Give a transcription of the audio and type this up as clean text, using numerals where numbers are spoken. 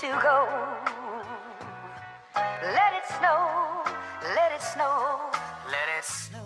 to go. Let it snow, let it snow, let it snow.